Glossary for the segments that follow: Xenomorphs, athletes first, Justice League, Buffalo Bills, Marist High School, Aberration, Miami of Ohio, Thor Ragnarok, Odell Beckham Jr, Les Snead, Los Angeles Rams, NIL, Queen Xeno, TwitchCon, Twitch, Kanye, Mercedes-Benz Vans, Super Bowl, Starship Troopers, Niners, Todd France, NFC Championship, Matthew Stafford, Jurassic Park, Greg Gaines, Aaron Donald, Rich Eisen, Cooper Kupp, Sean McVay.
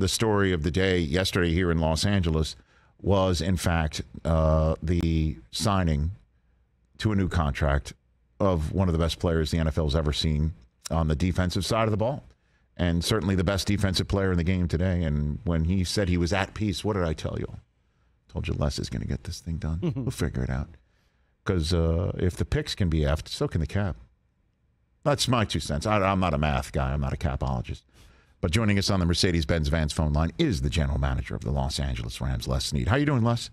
the story of the day yesterday here in Los Angeles was, in fact, the signing to a new contract of one of the best players the NFL's ever seen on the defensive side of the ball, and certainly the best defensive player in the game today. And when he said he was at peace, what did I tell you? I told you Les is going to get this thing done. We'll figure it out. Because if the picks can be effed, so can the cap. That's my 2 cents. I'm not a math guy. I'm not a capologist. But joining us on the Mercedes-Benz Vans phone line is the general manager of the Los Angeles Rams, Les Snead. How you doing, Les?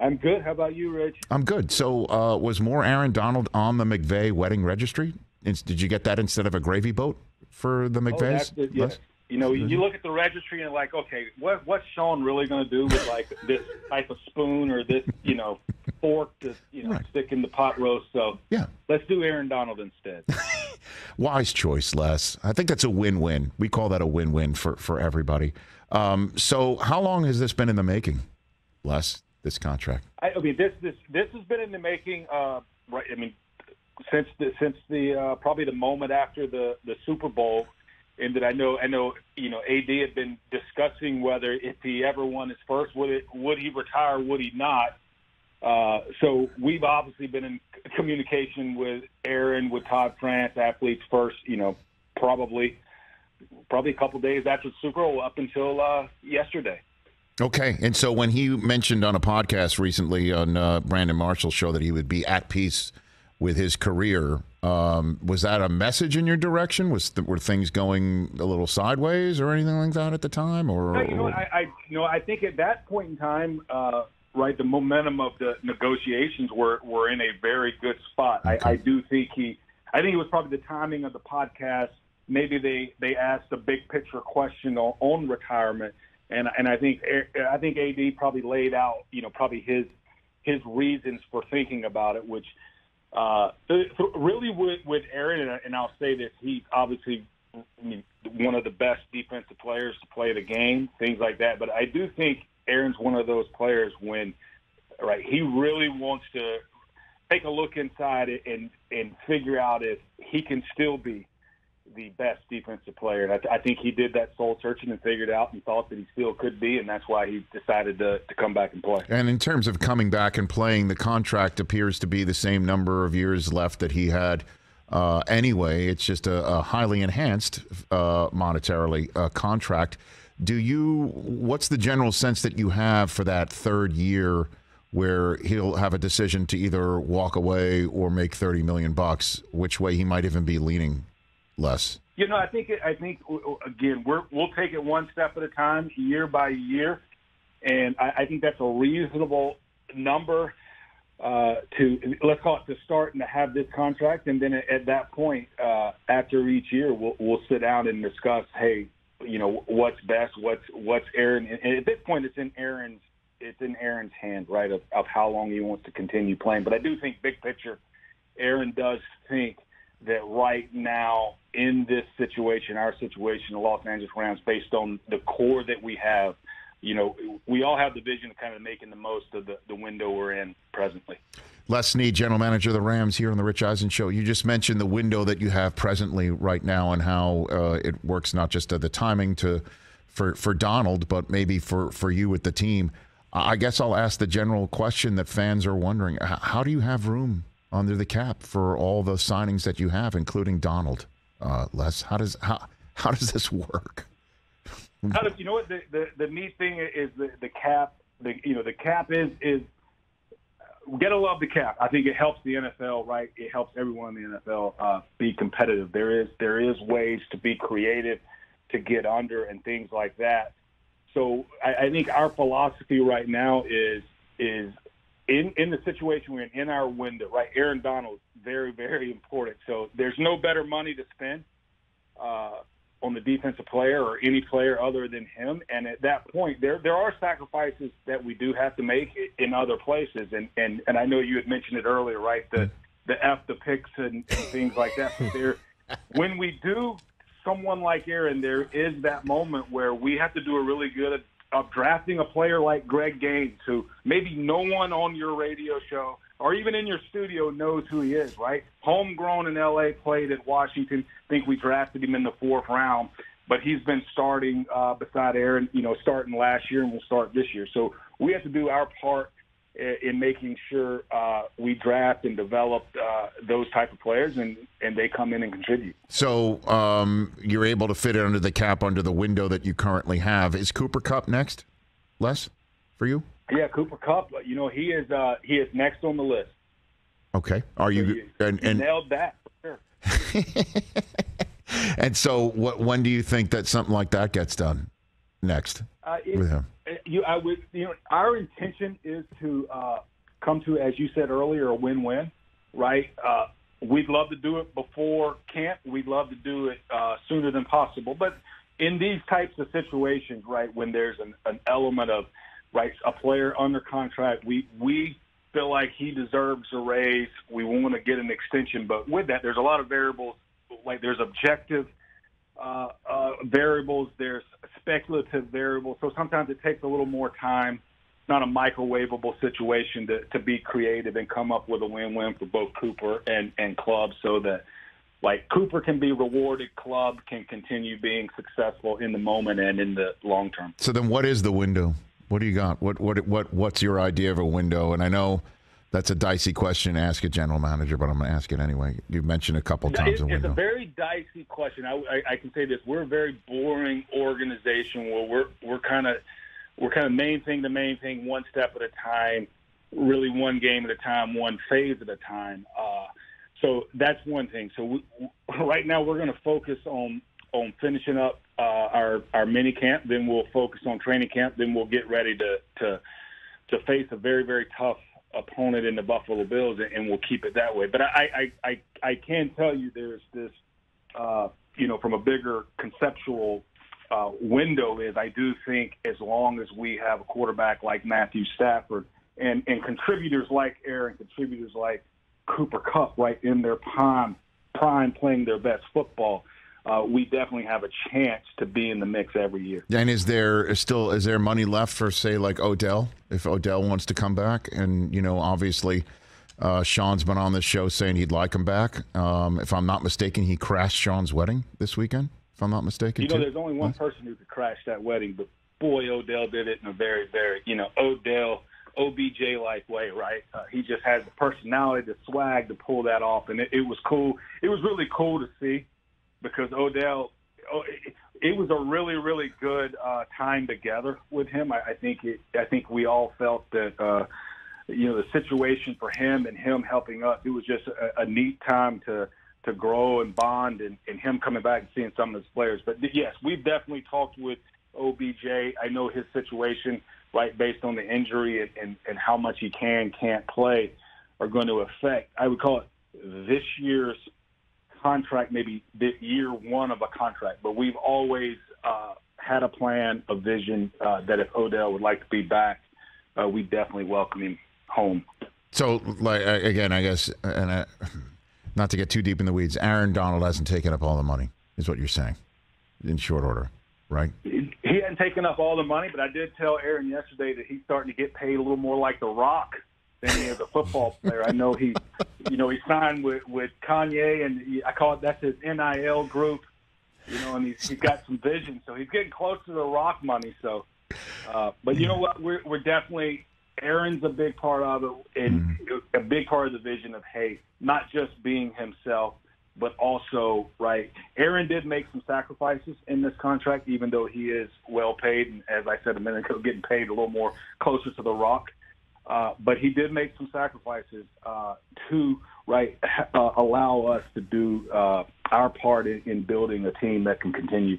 I'm good. How about you, Rich? I'm good. So was more Aaron Donald on the McVay wedding registry? Did you get that instead of a gravy boat for the McVays? Oh, yeah. You know, you look at the registry and like, okay, what's Sean really going to do with like this type of spoon or this, you know, fork to, you know, stick in the pot roast? So yeah, let's do Aaron Donald instead. Wise choice, Les. I think that's a win-win. We call that a win-win for everybody. So how long has this been in the making, Les, this contract? I mean, this has been in the making, right? I mean, since probably the moment after the Super Bowl. And that I know, you know, AD had been discussing whether if he ever won his first, would he retire, would he not? So we've obviously been in communication with Aaron, with Todd France, athletes first, you know, probably a couple of days after the Super Bowl up until yesterday. Okay. And so when he mentioned on a podcast recently on Brandon Marshall's show that he would be at peace with his career, was that a message in your direction? Were things going a little sideways or anything like that at the time? Or you know, I think at that point in time, right, the momentum of the negotiations were in a very good spot. Okay. I do think I think it was probably the timing of the podcast. Maybe they asked a big picture question on retirement, and I think AD probably laid out, you know, probably his reasons for thinking about it, which. Really with Aaron, and I'll say this, he's obviously one of the best defensive players to play the game, things like that. But I do think Aaron's one of those players when, right, he really wants to take a look inside and figure out if he can still be the best defensive player. And I think he did that soul searching and figured out and thought that he still could be, and that's why he decided to come back and play. And in terms of coming back and playing, the contract appears to be the same number of years left that he had anyway. It's just a highly enhanced monetarily contract. What's the general sense that you have for that third year where he'll have a decision to either walk away or make $30 million, which way he might even be leaning? Less. You know, I think again, we'll take it one step at a time, year by year, and I think that's a reasonable number to, let's call it, to start and to have this contract. And then at that point, after each year, we'll sit down and discuss, hey, you know, what's best, what's Aaron. And at this point, it's in Aaron's hand, right, of how long he wants to continue playing. But I do think big picture, Aaron does think that right now in this situation, our situation, the Los Angeles Rams, based on the core that we have, you know, we all have the vision of kind of making the most of the window we're in presently. Les Snead, general manager of the Rams, here on the Rich Eisen Show. You just mentioned the window that you have presently right now and how it works, not just the timing for Donald, but maybe for you with the team. I guess I'll ask the general question that fans are wondering. How do you have room under the cap for all the signings that you have, including Donald? Les, how does this work? You know what the neat thing is, the cap. You know, the cap is gotta love the cap. I think it helps the NFL, right? It helps everyone in the NFL be competitive. There is ways to be creative, to get under and things like that. So I think our philosophy right now is. In the situation we're in our window, right? Aaron Donald, very, very important. So there's no better money to spend on the defensive player or any player other than him. And at that point, there are sacrifices that we do have to make in other places. And I know you had mentioned it earlier, right? The picks and things like that. But when we do someone like Aaron, there is that moment where we have to do a really good of drafting a player like Greg Gaines, who maybe no one on your radio show or even in your studio knows who he is, right? Homegrown in L.A., played at Washington. I think we drafted him in the 4th round. but he's been starting beside Aaron, starting last year and will start this year. So we have to do our part in making sure we draft and develop those type of players, and they come in and contribute. So you're able to fit it under the cap, under the window that you currently have. Is Cooper Kupp next, Les, for you? Yeah, Cooper Kupp. He is next on the list. Okay. Are you, so you nailed that for sure. And so, when do you think that something like that gets done next with him? Our intention is to come to, as you said earlier, a win-win, right? We'd love to do it before camp. We'd love to do it sooner than possible. But in these types of situations, right, when there's an element of, right, a player under contract, we feel like he deserves a raise. We want to get an extension. But with that, there's a lot of variables. Like there's objective variables, there's speculative variables. So sometimes it takes a little more time. It's not a microwavable situation to be creative and come up with a win-win for both Cooper and club, so that like Cooper can be rewarded, club can continue being successful in the moment and in the long term. So then, what is the window? What do you got? What's your idea of a window? And I know that's a dicey question to ask a general manager, but I'm going to ask it anyway. You mentioned a couple times a window. It's a very dicey question. I can say this: we're a very boring organization where we're kind of main thing to main thing, one step at a time, really one game at a time, one phase at a time. So that's one thing. So right now we're going to focus on finishing up our mini camp. Then we'll focus on training camp. Then we'll get ready to face a very, very tough opponent in the Buffalo Bills, and we'll keep it that way. But I can tell you there's this, from a bigger conceptual window is I do think as long as we have a quarterback like Matthew Stafford and contributors like Aaron, contributors like Cooper Kupp, right, in their prime playing their best football, we definitely have a chance to be in the mix every year. And is there money left for, say, like Odell, if Odell wants to come back? And, obviously Sean's been on this show saying he'd like him back. If I'm not mistaken, he crashed Sean's wedding this weekend, if I'm not mistaken. There's only one person who could crash that wedding, but, boy, Odell did it in a very, very, Odell, OBJ-like way, right? He just has the personality, the swag to pull that off, and it was cool. It was really cool to see. Because Odell, it was a really, really good time together with him. I think we all felt that, the situation for him and him helping us, it was just a neat time to grow and bond, and him coming back and seeing some of his players. But, yes, we've definitely talked with OBJ. I know his situation, right, based on the injury and how much he can't play are going to affect, I would call it, this year's contract, maybe the year one of a contract. But we've always had a plan, a vision that if Odell would like to be back, we definitely welcome him home. So, like, again, I guess, and not to get too deep in the weeds, Aaron Donald hasn't taken up all the money is what you're saying in short order, right? He hasn't taken up all the money, but I did tell Aaron yesterday that he's starting to get paid a little more like The Rock than he is a football player. I know he, he signed with Kanye, and I call it that's his NIL group. And he's got some vision, so he's getting close to the Rock money. So, but you know what? We're definitely, Aaron's a big part of it, and a big part of the vision of not just being himself, but also right. Aaron did make some sacrifices in this contract, even though he is well paid, and as I said a minute ago, getting paid a little more closer to the Rock. But he did make some sacrifices to allow us to do our part in building a team that can continue.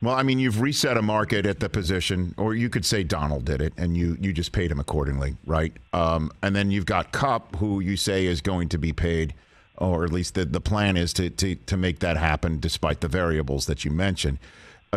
Well, I mean, you've reset a market at the position, or you could say Donald did it, and you just paid him accordingly, right? And then you've got Kupp, who you say is going to be paid, or at least the plan is to make that happen despite the variables that you mentioned.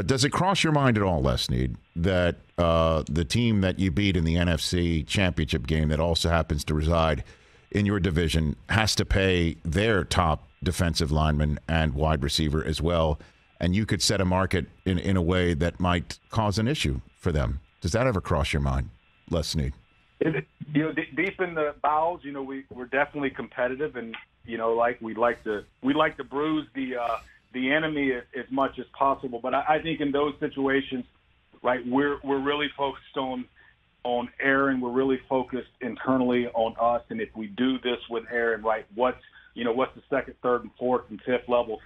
Does it cross your mind at all, Les Snead, that the team that you beat in the NFC Championship game that also happens to reside in your division has to pay their top defensive lineman and wide receiver as well, and you could set a market in a way that might cause an issue for them? Does that ever cross your mind, Les Snead? Deep in the bowels, we're definitely competitive, and we like to bruise the the enemy as much as possible. But I think in those situations, right, we're really focused on Aaron. We're really focused internally on us. And if we do this with Aaron, right, what's the second, third, and fourth, and fifth level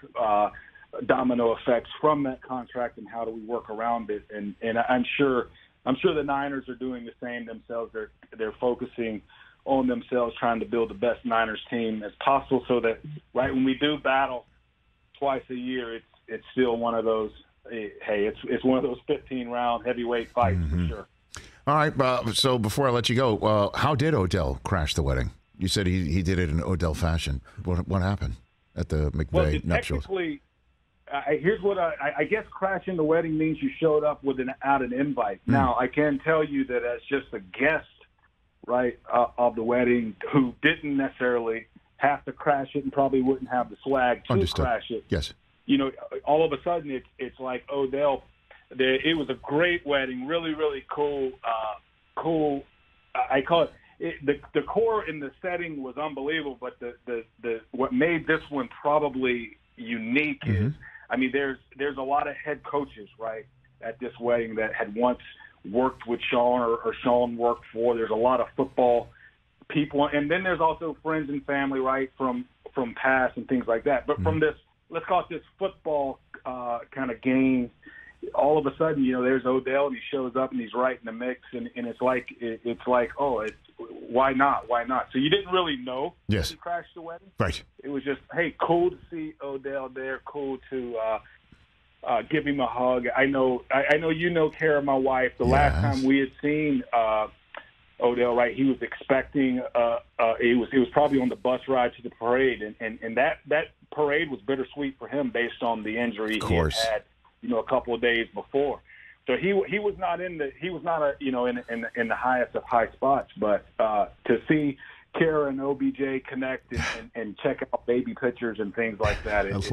domino effects from that contract, and how do we work around it? And I'm sure the Niners are doing the same themselves. They're focusing on themselves, trying to build the best Niners team as possible, so that right when we do battle twice a year, it's still one of those. Hey, it's one of those 15-round heavyweight fights for sure. All right. So before I let you go, how did Odell crash the wedding? You said he did it in Odell fashion. What happened at the McVay nuptials? Technically, here's what I guess crashing the wedding means you showed up without an invite. Now, I can tell you that as just a guest, right, of the wedding, who didn't necessarily have to crash it and probably wouldn't have the swag to crash it. Yes. You know, all of a sudden it's like Odell. It was a great wedding, really, really cool. I call it. The decor in the setting was unbelievable, but what made this one probably unique is, I mean, there's a lot of head coaches, right, at this wedding that had once worked with Sean or Sean worked for. There's a lot of football people, and then there's also friends and family, right, from past and things like that. But from this, let's call it this football kind of game, all of a sudden, you know, there's Odell, and he shows up, and he's right in the mix, and it's like, oh, why not? So you didn't really know he crashed the wedding. Right. It was just, hey, cool to see Odell there, cool to give him a hug. I know you know Kara, my wife. The last time we had seen Odell, right, he was expecting it was probably on the bus ride to the parade, and that parade was bittersweet for him based on the injury he had had, you know, a couple of days before. So he was not in the highest of high spots, but to see Kara and OBJ connect and check out baby pictures and things like that, it feels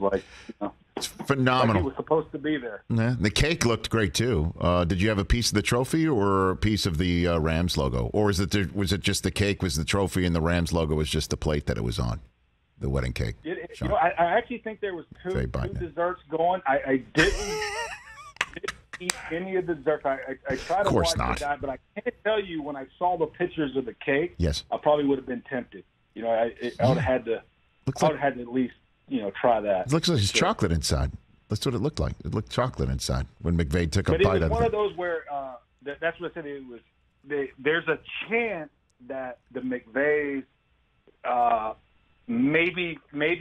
like, you know, it's phenomenal. Like he was supposed to be there. Yeah, the cake looked great too. Did you have a piece of the trophy or a piece of the Rams logo, or was it just the cake was the trophy and the Rams logo was just the plate that it was on? The wedding cake. You know, I actually think there was two desserts going. I didn't eat any of the desserts. I tried to watch the guy, but I can't tell you when I saw the pictures of the cake. Yes, I probably would have been tempted. You know, I would have had to. I would have had to at least, you know, try that. It looks like it's chocolate inside. That's what it looked like. It looked chocolate inside when McVay took a bite of it. But it was one of those where that's what I said. It was. There's a chance that the McVays maybe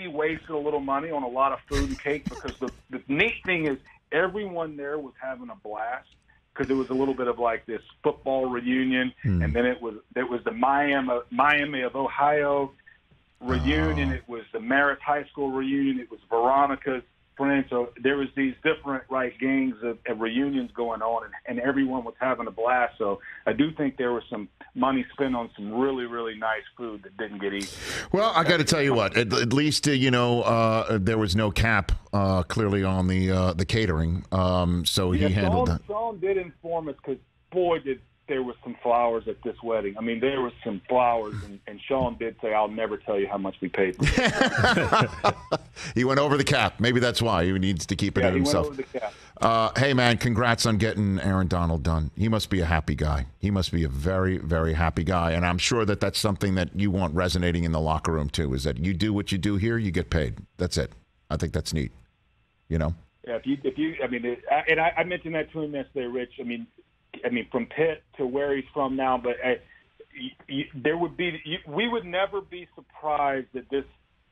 wasted a little money on a lot of food and cake, because the neat thing is everyone there was having a blast, because it was a little bit of like this football reunion, and then it was the Miami of Ohio reunion. It was the Marist High School reunion. It was Veronica's friend. So there was these different, right, gangs of reunions going on, and everyone was having a blast. So I do think there was some money spent on some really, really nice food that didn't get eaten. Well, I got to tell you what, at least, you know, there was no cap clearly on the catering. So he handled that. Sean did inform us, because, boy, there was some flowers at this wedding. I mean, there was some flowers, and Sean did say, I'll never tell you how much we paid for it. He went over the cap. Maybe that's why he needs to keep it at himself. Went over the cap. Hey, man, congrats on getting Aaron Donald done. He must be a happy guy. He must be a very, very happy guy, and I'm sure that that's something that you want resonating in the locker room, too, is that you do what you do here, you get paid. That's it. I think that's neat, you know? Yeah, if you I mean, I mentioned that to him yesterday, Rich. I mean, from Pitt to where he's from now, but we would never be surprised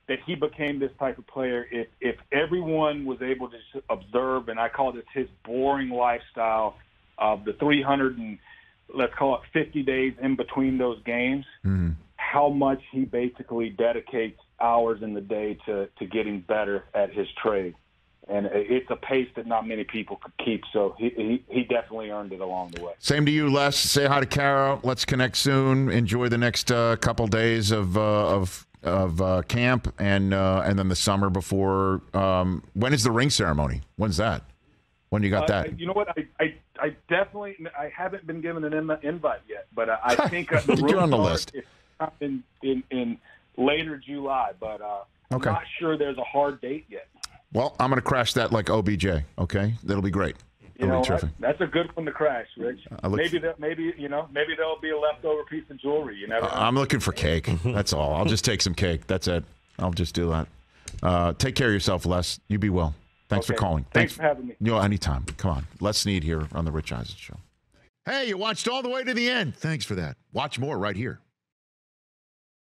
that he became this type of player if everyone was able to observe, and I call this his boring lifestyle of the 50 days in between those games, how much he basically dedicates hours in the day to getting better at his trade. And it's a pace that not many people could keep, so he definitely earned it along the way. Same to you, Les. Say hi to Kara. Let's connect soon. Enjoy the next couple days of camp, and then the summer before. When is the ring ceremony? When's that? When you got that? You know what? I definitely haven't been given an invite yet, but I think you're on the list. In later July, but I'm not sure there's a hard date yet. Well, I'm going to crash that like OBJ, okay? That'll be great. That'll be terrific. That's a good one to crash, Rich. Maybe there'll be a leftover piece of jewelry. You never know. I'm looking for cake. That's all. I'll just take some cake. That's it. I'll just do that. Take care of yourself, Les. You be well. Thanks for calling. Thanks for having me. Anytime. Come on. Les Snead here on The Rich Eisen Show. Hey, you watched all the way to the end. Thanks for that. Watch more right here.